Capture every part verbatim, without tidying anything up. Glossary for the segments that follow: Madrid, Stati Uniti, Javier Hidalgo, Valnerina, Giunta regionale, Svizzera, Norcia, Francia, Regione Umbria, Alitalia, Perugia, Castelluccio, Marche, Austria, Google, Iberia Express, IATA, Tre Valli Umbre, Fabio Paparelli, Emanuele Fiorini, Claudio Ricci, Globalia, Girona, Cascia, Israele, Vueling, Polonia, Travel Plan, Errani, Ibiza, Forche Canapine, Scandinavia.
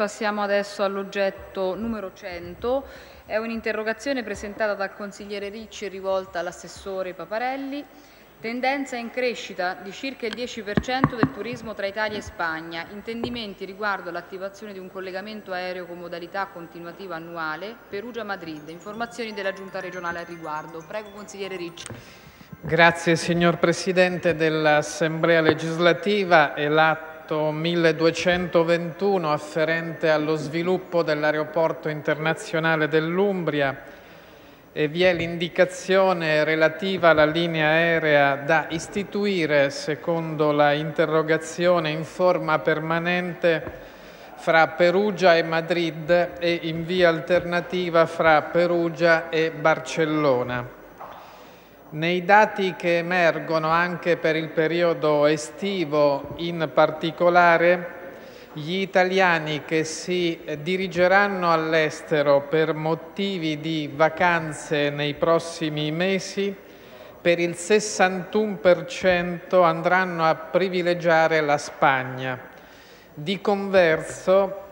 Passiamo adesso all'oggetto numero cento. È un'interrogazione presentata dal consigliere Ricci e rivolta all'assessore Paparelli. Tendenza in crescita di circa il dieci per cento del turismo tra Italia e Spagna. Intendimenti riguardo all'attivazione di un collegamento aereo con modalità continuativa annuale Perugia-Madrid. Informazioni della Giunta regionale al riguardo. Prego, consigliere Ricci. Grazie, signor Presidente dell'Assemblea legislativa. E l'atto milleduecentoventuno afferente allo sviluppo dell'aeroporto internazionale dell'Umbria e vi è l'indicazione relativa alla linea aerea da istituire, secondo la interrogazione, in forma permanente fra Perugia e Madrid e in via alternativa fra Perugia e Barcellona. Nei dati che emergono anche per il periodo estivo in particolare, gli italiani che si dirigeranno all'estero per motivi di vacanze nei prossimi mesi, per il sessantuno per cento andranno a privilegiare la Spagna. Di converso,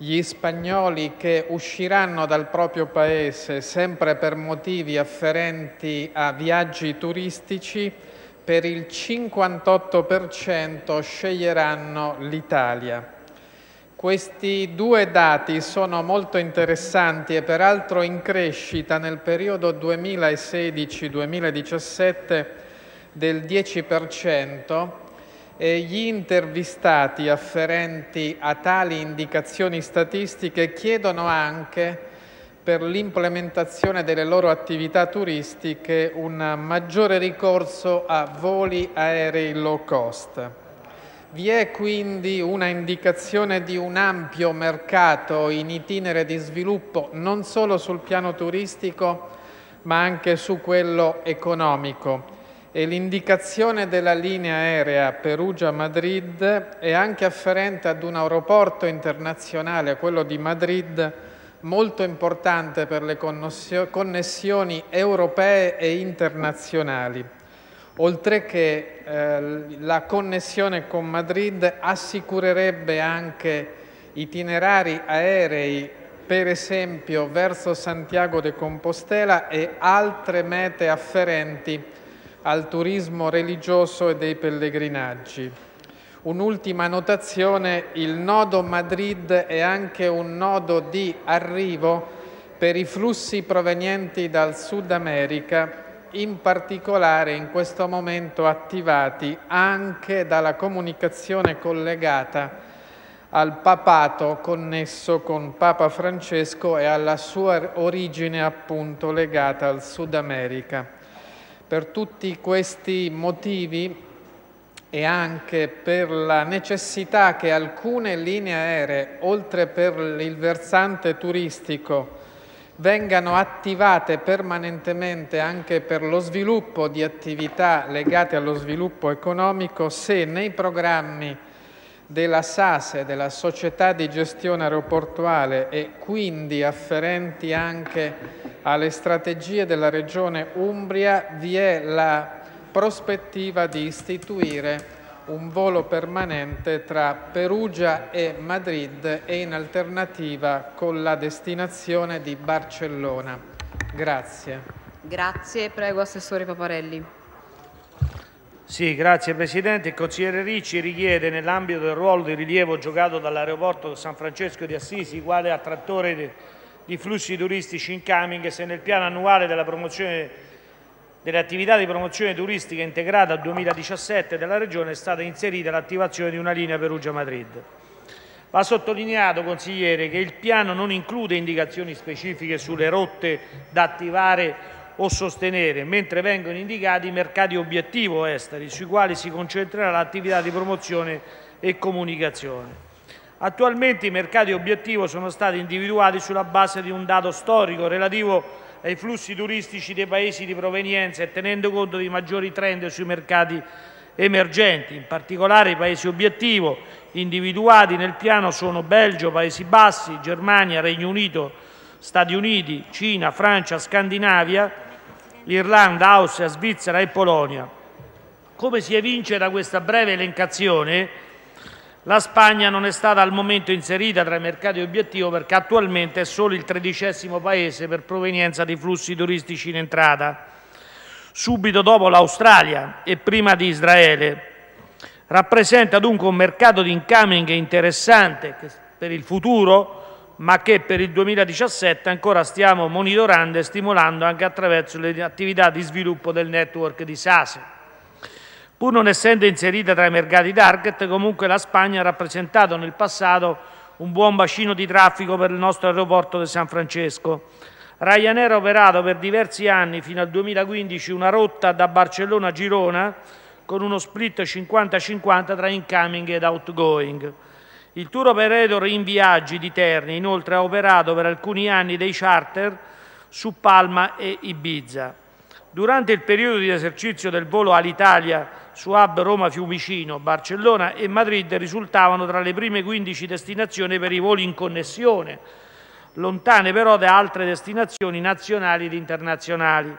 gli spagnoli che usciranno dal proprio paese sempre per motivi afferenti a viaggi turistici, per il cinquantotto per cento sceglieranno l'Italia. Questi due dati sono molto interessanti e peraltro in crescita nel periodo duemilasedici duemiladiciassette del dieci per cento. E gli intervistati afferenti a tali indicazioni statistiche chiedono anche, per l'implementazione delle loro attività turistiche, un maggiore ricorso a voli aerei low cost. Vi è quindi una indicazione di un ampio mercato in itinere di sviluppo non solo sul piano turistico ma anche su quello economico. E l'indicazione della linea aerea Perugia-Madrid è anche afferente ad un aeroporto internazionale, quello di Madrid, molto importante per le connessioni europee e internazionali, oltre che eh, la connessione con Madrid assicurerebbe anche itinerari aerei, per esempio verso Santiago de Compostela e altre mete afferenti al turismo religioso e dei pellegrinaggi. Un'ultima notazione: il nodo Madrid è anche un nodo di arrivo per i flussi provenienti dal Sud America, in particolare in questo momento attivati anche dalla comunicazione collegata al papato connesso con Papa Francesco e alla sua origine appunto legata al Sud America. Per tutti questi motivi e anche per la necessità che alcune linee aeree, oltre per il versante turistico, vengano attivate permanentemente anche per lo sviluppo di attività legate allo sviluppo economico, se nei programmi della SASE, della Società di Gestione Aeroportuale, e quindi afferenti anche alle strategie della Regione Umbria, vi è la prospettiva di istituire un volo permanente tra Perugia e Madrid e in alternativa con la destinazione di Barcellona. Grazie. Grazie. Prego, assessore Paparelli. Sì, grazie Presidente. Il consigliere Ricci richiede, nell'ambito del ruolo di rilievo giocato dall'aeroporto San Francesco di Assisi, quale attrattore di flussi turistici incoming, se nel piano annuale della promozione, delle attività di promozione turistica integrata al duemiladiciassette della Regione, è stata inserita l'attivazione di una linea Perugia-Madrid. Va sottolineato, consigliere, che il piano non include indicazioni specifiche sulle rotte da attivare o sostenere, mentre vengono indicati i mercati obiettivo esteri, sui quali si concentrerà l'attività di promozione e comunicazione. Attualmente i mercati obiettivo sono stati individuati sulla base di un dato storico relativo ai flussi turistici dei paesi di provenienza e tenendo conto dei maggiori trend sui mercati emergenti. In particolare i paesi obiettivo individuati nel piano sono Belgio, Paesi Bassi, Germania, Regno Unito, Stati Uniti, Cina, Francia, Scandinavia, Irlanda, Austria, Svizzera e Polonia. Come si evince da questa breve elencazione, La Spagna non è stata al momento inserita tra i mercati obiettivo perché attualmente è solo il tredicesimo Paese per provenienza di flussi turistici in entrata, subito dopo l'Australia e prima di Israele. Rappresenta dunque un mercato di incoming interessante per il futuro, ma che per il duemiladiciassette ancora stiamo monitorando e stimolando anche attraverso le attività di sviluppo del network di SASE. Pur non essendo inserita tra i mercati target, comunque la Spagna ha rappresentato nel passato un buon bacino di traffico per il nostro aeroporto di San Francesco. Ryanair ha operato per diversi anni, fino al duemilaquindici, una rotta da Barcellona a Girona con uno split cinquanta cinquanta tra incoming ed outgoing. Il tour operator in viaggi di Terni, inoltre, ha operato per alcuni anni dei charter su Palma e Ibiza. Durante il periodo di esercizio del volo Alitalia su hub Roma-Fiumicino, Barcellona e Madrid risultavano tra le prime quindici destinazioni per i voli in connessione, lontane però da altre destinazioni nazionali ed internazionali.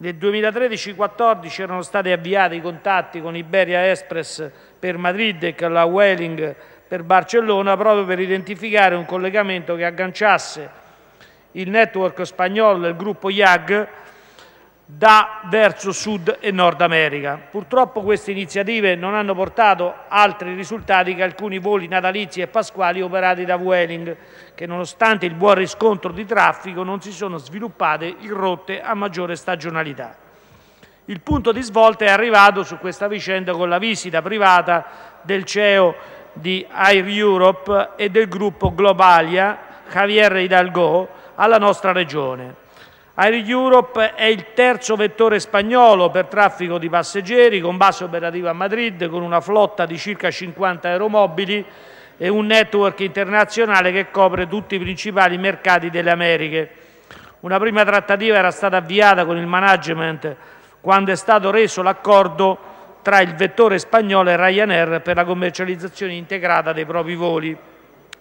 Nel duemilatredici duemilaquattordici erano stati avviati i contatti con Iberia Express per Madrid e con la Vueling per Barcellona, proprio per identificare un collegamento che agganciasse il network spagnolo del gruppo I A G da verso Sud e Nord America. Purtroppo queste iniziative non hanno portato altri risultati che alcuni voli natalizi e pasquali operati da Vueling, che nonostante il buon riscontro di traffico non si sono sviluppate in rotte a maggiore stagionalità. Il punto di svolta è arrivato su questa vicenda con la visita privata del C E O di Air Europe e del gruppo Globalia, Javier Hidalgo, alla nostra regione. Air Europe è il terzo vettore spagnolo per traffico di passeggeri, con base operativa a Madrid, con una flotta di circa cinquanta aeromobili e un network internazionale che copre tutti i principali mercati delle Americhe. Una prima trattativa era stata avviata con il management quando è stato reso l'accordo tra il vettore spagnolo e Ryanair per la commercializzazione integrata dei propri voli.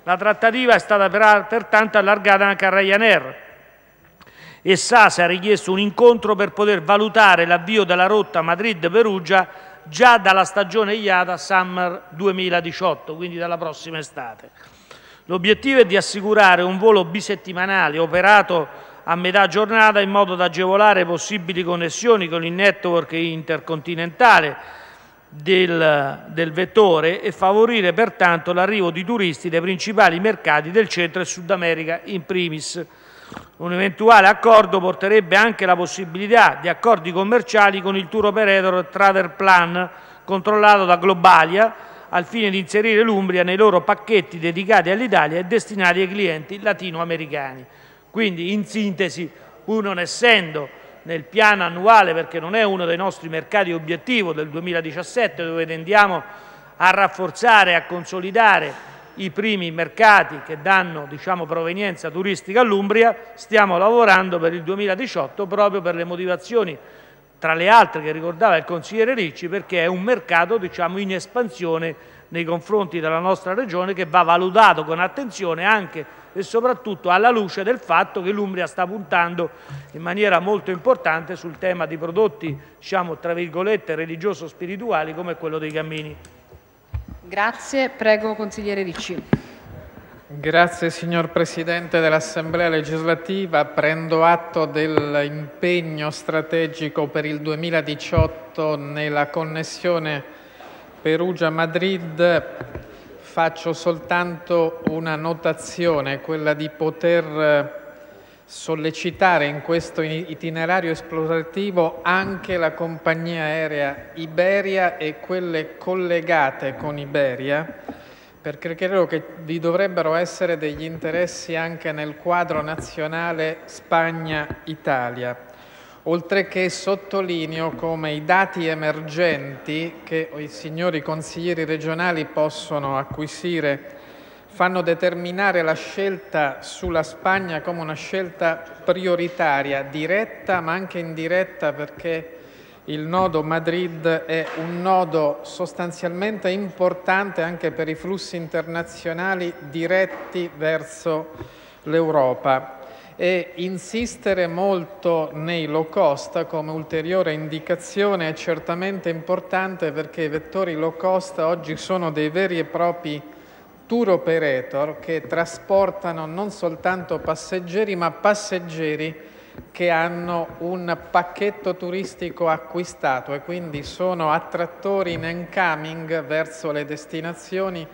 La trattativa è stata pertanto allargata anche a Ryanair, e SASE ha richiesto un incontro per poter valutare l'avvio della rotta Madrid-Perugia già dalla stagione I A T A Summer duemiladiciotto, quindi dalla prossima estate. L'obiettivo è di assicurare un volo bisettimanale operato a metà giornata in modo da agevolare possibili connessioni con il network intercontinentale del, del vettore e favorire pertanto l'arrivo di turisti dai principali mercati del Centro e Sud America in primis. Un eventuale accordo porterebbe anche la possibilità di accordi commerciali con il tour operator Travel Plan, controllato da Globalia, al fine di inserire l'Umbria nei loro pacchetti dedicati all'Italia e destinati ai clienti latinoamericani. Quindi, in sintesi, pur non essendo nel piano annuale, perché non è uno dei nostri mercati obiettivo del duemiladiciassette, dove tendiamo a rafforzare e a consolidare i primi mercati che danno, diciamo, provenienza turistica all'Umbria, stiamo lavorando per il duemiladiciotto proprio per le motivazioni, tra le altre, che ricordava il consigliere Ricci, perché è un mercato, diciamo, in espansione nei confronti della nostra regione, che va valutato con attenzione anche e soprattutto alla luce del fatto che l'Umbria sta puntando in maniera molto importante sul tema di prodotti, diciamo, tra virgolette, religioso-spirituali come quello dei cammini. Grazie. Prego, consigliere Ricci. Grazie, signor Presidente dell'Assemblea legislativa. Prendo atto dell'impegno strategico per il duemiladiciotto nella connessione Perugia-Madrid. Faccio soltanto una notazione, quella di poter sollecitare in questo itinerario esplorativo anche la compagnia aerea Iberia e quelle collegate con Iberia, perché credo che vi dovrebbero essere degli interessi anche nel quadro nazionale Spagna-Italia, oltre che sottolineo come i dati emergenti che i signori consiglieri regionali possono acquisire fanno determinare la scelta sulla Spagna come una scelta prioritaria, diretta ma anche indiretta, perché il nodo Madrid è un nodo sostanzialmente importante anche per i flussi internazionali diretti verso l'Europa. e insistere molto nei low cost come ulteriore indicazione è certamente importante, perché i vettori low cost oggi sono dei veri e propri tour operator che trasportano non soltanto passeggeri, ma passeggeri che hanno un pacchetto turistico acquistato e quindi sono attrattori in incoming verso le destinazioni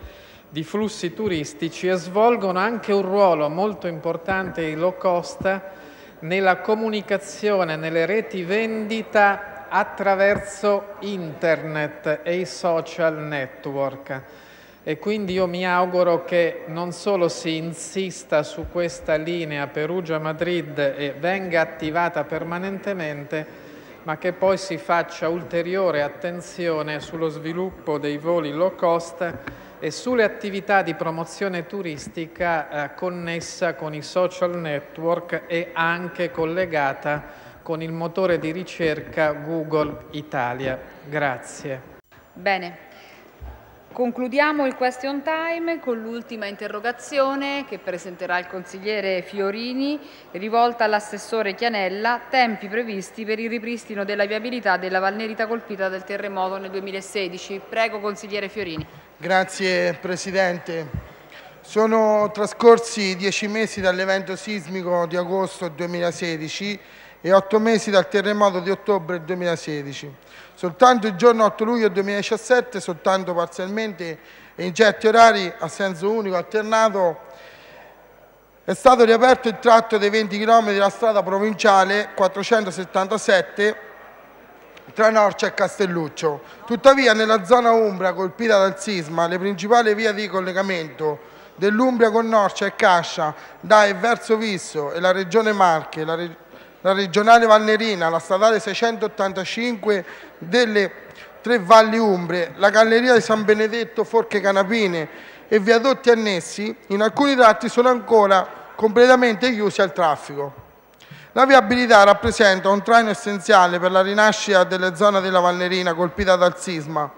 di flussi turistici e svolgono anche un ruolo molto importante i low cost nella comunicazione, nelle reti vendita attraverso internet e i social network. E quindi io mi auguro che non solo si insista su questa linea Perugia-Madrid e venga attivata permanentemente, ma che poi si faccia ulteriore attenzione sullo sviluppo dei voli low cost e sulle attività di promozione turistica eh, connessa con i social network e anche collegata con il motore di ricerca Google Italia. Grazie. Bene. Concludiamo il question time con l'ultima interrogazione che presenterà il consigliere Fiorini, rivolta all'assessore Chianella, tempi previsti per il ripristino della viabilità della Valnerina colpita dal terremoto nel duemilasedici. Prego, consigliere Fiorini. Grazie Presidente. Sono trascorsi dieci mesi dall'evento sismico di agosto duemilasedici e otto mesi dal terremoto di ottobre duemilasedici. Soltanto il giorno otto luglio duemiladiciassette, soltanto parzialmente e in certi orari a senso unico alternato, è stato riaperto il tratto dei venti chilometri della strada provinciale quattrocentosettantasette tra Norcia e Castelluccio. Tuttavia, nella zona umbra colpita dal sisma, le principali vie di collegamento dell'Umbria con Norcia e Cascia, da e verso Visso, e la Regione Marche, la Regione la regionale Valnerina, la statale seicentottantacinque delle Tre Valli Umbre, la galleria di San Benedetto, Forche Canapine e viadotti annessi, in alcuni tratti sono ancora completamente chiusi al traffico. La viabilità rappresenta un traino essenziale per la rinascita delle zone della Valnerina colpita dal sisma,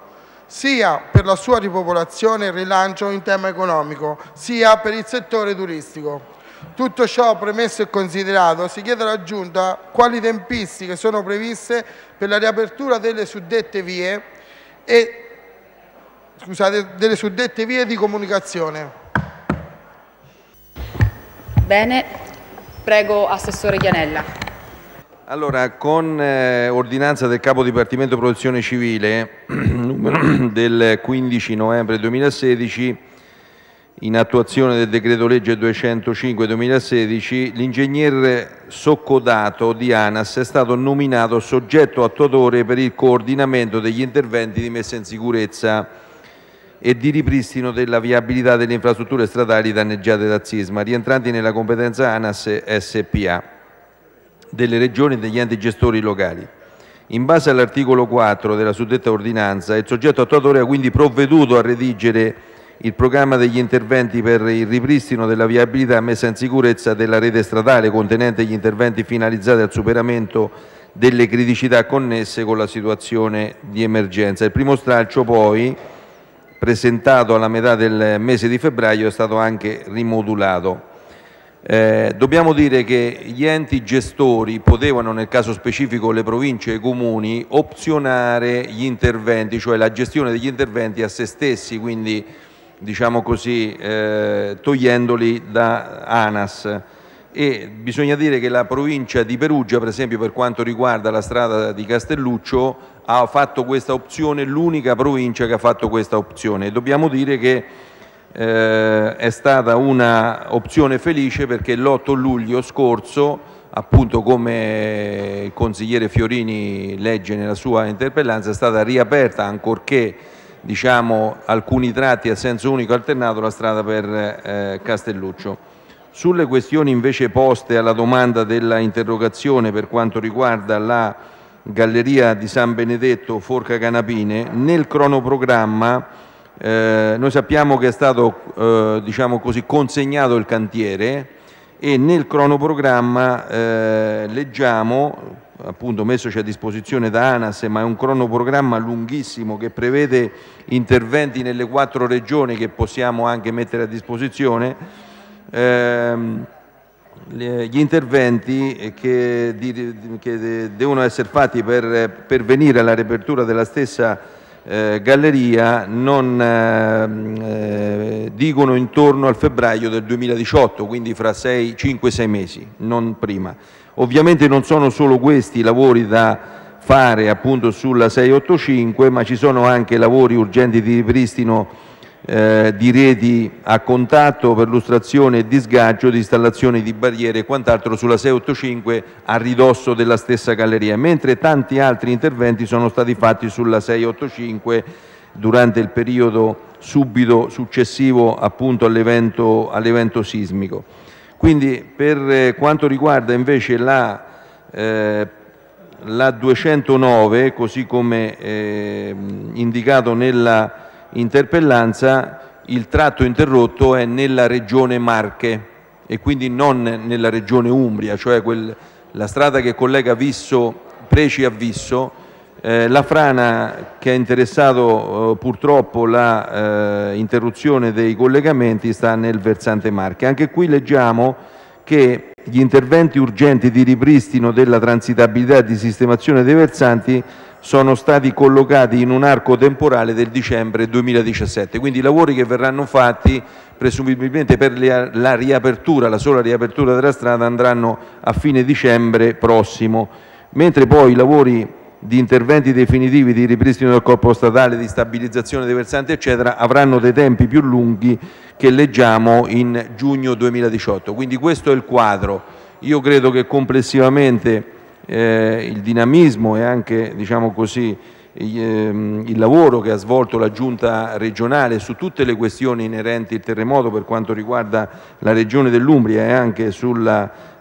sia per la sua ripopolazione e rilancio in tema economico, sia per il settore turistico. Tutto ciò premesso e considerato, si chiede alla Giunta quali tempistiche sono previste per la riapertura delle suddette vie e, scusate, delle suddette vie di comunicazione. Bene, prego Assessore Chianella. Allora, con eh, ordinanza del Capo Dipartimento Protezione Civile del quindici novembre duemilasedici, in attuazione del decreto legge duecentocinque duemilasedici, l'ingegnere Soccodato di Anas è stato nominato soggetto attuatore per il coordinamento degli interventi di messa in sicurezza e di ripristino della viabilità delle infrastrutture stradali danneggiate dal sisma, rientranti nella competenza Anas S P A delle regioni e degli enti gestori locali. In base all'articolo quattro della suddetta ordinanza, il soggetto attuatore ha quindi provveduto a redigere il programma degli interventi per il ripristino della viabilità messa in sicurezza della rete stradale, contenente gli interventi finalizzati al superamento delle criticità connesse con la situazione di emergenza. Il primo stralcio, poi, presentato alla metà del mese di febbraio, è stato anche rimodulato. Eh, dobbiamo dire che gli enti gestori potevano, nel caso specifico le province e i comuni, opzionare gli interventi, cioè la gestione degli interventi a se stessi, quindi diciamo così, eh, togliendoli da Anas. E bisogna dire che la provincia di Perugia, per esempio, per quanto riguarda la strada di Castelluccio, ha fatto questa opzione, l'unica provincia che ha fatto questa opzione. E dobbiamo dire che eh, è stata una opzione felice, perché l'otto luglio scorso, appunto come il consigliere Fiorini legge nella sua interpellanza, è stata riaperta, ancorché diciamo alcuni tratti a senso unico alternato, la strada per eh, Castelluccio. Sulle questioni invece poste alla domanda della interrogazione per quanto riguarda la galleria di San Benedetto Forca Canapine, nel cronoprogramma eh, noi sappiamo che è stato eh, diciamo così, consegnato il cantiere, e nel cronoprogramma eh, leggiamo, appunto messoci a disposizione da Anas, ma è un cronoprogramma lunghissimo che prevede interventi nelle quattro regioni che possiamo anche mettere a disposizione, ehm, gli interventi che, di, di, che devono essere fatti per pervenire alla riapertura della stessa eh, galleria non eh, dicono intorno al febbraio del duemiladiciotto, quindi fra cinque sei mesi, non prima. Ovviamente non sono solo questi i lavori da fare appunto sulla sei otto cinque, ma ci sono anche lavori urgenti di ripristino Eh, di reti a contatto per lustrazione e disgaggio di installazioni di barriere e quant'altro sulla sei otto cinque a ridosso della stessa galleria, mentre tanti altri interventi sono stati fatti sulla sei otto cinque durante il periodo subito successivo appunto all'evento all'evento sismico. Quindi per quanto riguarda invece la eh, la duecentonove, così come eh, indicato nella interpellanza, il tratto interrotto è nella regione Marche e quindi non nella regione Umbria, cioè quel, la strada che collega Visso, Preci a Visso, eh, la frana che ha interessato eh, purtroppo la eh, interruzione dei collegamenti sta nel versante Marche. Anche qui leggiamo che gli interventi urgenti di ripristino della transitabilità e di sistemazione dei versanti sono stati collocati in un arco temporale del dicembre duemiladiciassette, quindi i lavori che verranno fatti presumibilmente per la riapertura, la sola riapertura della strada, andranno a fine dicembre prossimo, mentre poi i lavori di interventi definitivi di ripristino del corpo statale, di stabilizzazione dei versanti eccetera avranno dei tempi più lunghi che leggiamo in giugno duemiladiciotto. Quindi questo è il quadro. Io credo che complessivamente Eh, il dinamismo e anche, diciamo così, ehm, il lavoro che ha svolto la Giunta regionale su tutte le questioni inerenti al terremoto per quanto riguarda la regione dell'Umbria e anche sul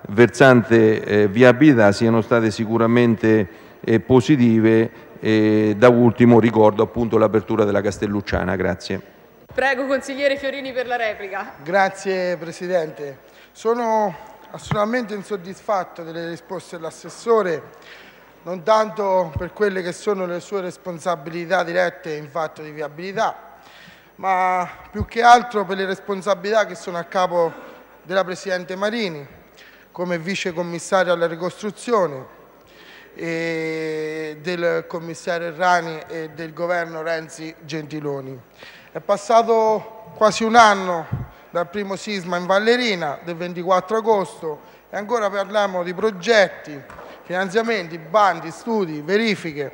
versante eh, viabilità siano state sicuramente eh, positive. E da ultimo ricordo appunto l'apertura della Castellucciana. Grazie. Prego consigliere Fiorini per la replica. Grazie Presidente. Sono assolutamente insoddisfatto delle risposte dell'assessore, non tanto per quelle che sono le sue responsabilità dirette in fatto di viabilità, ma più che altro per le responsabilità che sono a capo della Presidente Marini, come vice commissario alla ricostruzione, e del commissario Errani e del governo Renzi-Gentiloni. È passato quasi un anno dal primo sisma in Valnerina del ventiquattro agosto e ancora parliamo di progetti, finanziamenti, bandi, studi, verifiche.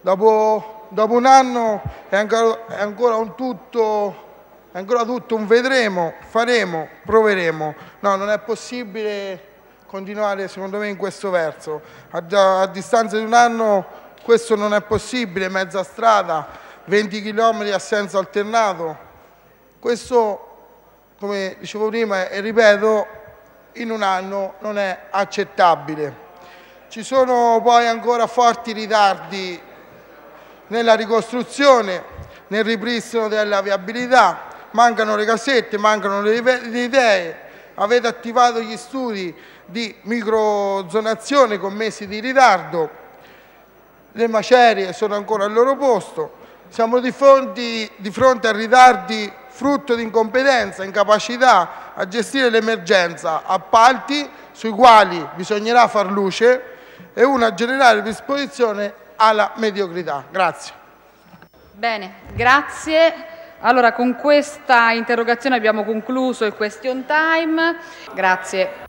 Dopo, dopo un anno è ancora, è ancora un tutto, è ancora tutto un vedremo, faremo, proveremo. No, non è possibile continuare secondo me in questo verso. A, a distanza di un anno questo non è possibile, mezza strada, venti chilometri a senso alternato. Questo, come dicevo prima e ripeto, in un anno non è accettabile. Ci sono poi ancora forti ritardi nella ricostruzione, nel ripristino della viabilità, mancano le casette, mancano le idee. Avete attivato gli studi di microzonazione con mesi di ritardo, le macerie sono ancora al loro posto, siamo di fronte, di fronte a ritardi frutto di incompetenza, incapacità a gestire l'emergenza, appalti sui quali bisognerà far luce e una generale disposizione alla mediocrità. Grazie. Bene, grazie. Allora con questa interrogazione abbiamo concluso il question time. Grazie.